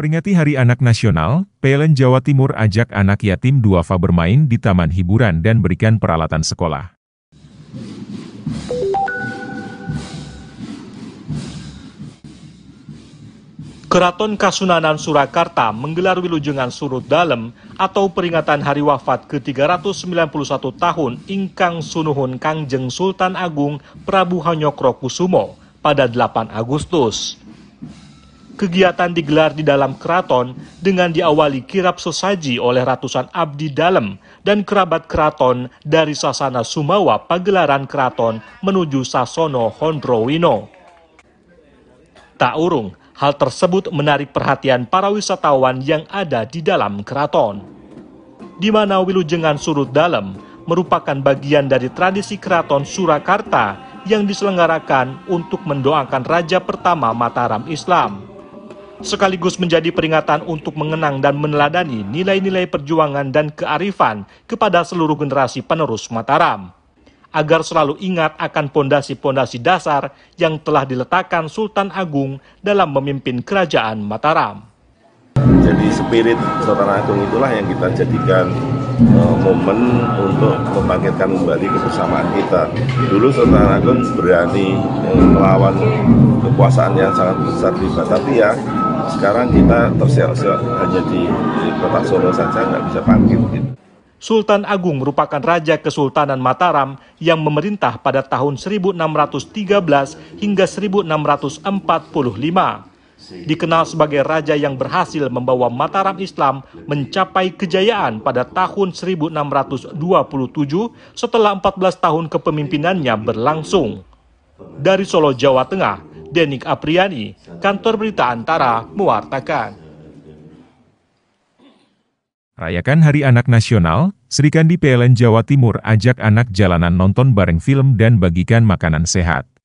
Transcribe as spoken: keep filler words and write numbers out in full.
Peringati Hari Anak Nasional, P L N Jawa Timur ajak anak yatim duafa bermain di taman hiburan dan berikan peralatan sekolah. Keraton Kasunanan Surakarta menggelar Wilujengan Surud Dalem atau peringatan hari wafat ke tiga ratus sembilan puluh satu tahun Ingkang Sunuhun Kangjeng Sultan Agung Prabu Hanyokro Kusumo pada delapan Agustus. Kegiatan digelar di dalam keraton dengan diawali kirap sesaji oleh ratusan abdi dalem dan kerabat keraton dari Sasana Sumawa pagelaran keraton menuju Sasono Hondrowino. Tak urung, hal tersebut menarik perhatian para wisatawan yang ada di dalam keraton. Di mana Wilujengan Surud Dalem merupakan bagian dari tradisi keraton Surakarta yang diselenggarakan untuk mendoakan Raja Pertama Mataram Islam. Sekaligus menjadi peringatan untuk mengenang dan meneladani nilai-nilai perjuangan dan kearifan kepada seluruh generasi penerus Mataram, agar selalu ingat akan pondasi-pondasi dasar yang telah diletakkan Sultan Agung dalam memimpin kerajaan Mataram. Jadi spirit Sultan Agung itulah yang kita jadikan e, momen untuk membangkitkan kembali kebersamaan kita. Dulu Sultan Agung berani e, melawan kekuasaan yang sangat besar di Batavia. Sekarang kita terseok-seok hanya di kota Solo saja, nggak bisa panggil. Sultan Agung merupakan Raja Kesultanan Mataram yang memerintah pada tahun seribu enam ratus tiga belas hingga seribu enam ratus empat puluh lima. Dikenal sebagai Raja yang berhasil membawa Mataram Islam mencapai kejayaan pada tahun seribu enam ratus dua puluh tujuh setelah empat belas tahun kepemimpinannya berlangsung. Dari Solo, Jawa Tengah, Denik Apriani, Kantor Berita Antara, mewartakan. Rayakan Hari Anak Nasional, Srikandi P L N Jawa Timur ajak anak jalanan nonton bareng film dan bagikan makanan sehat.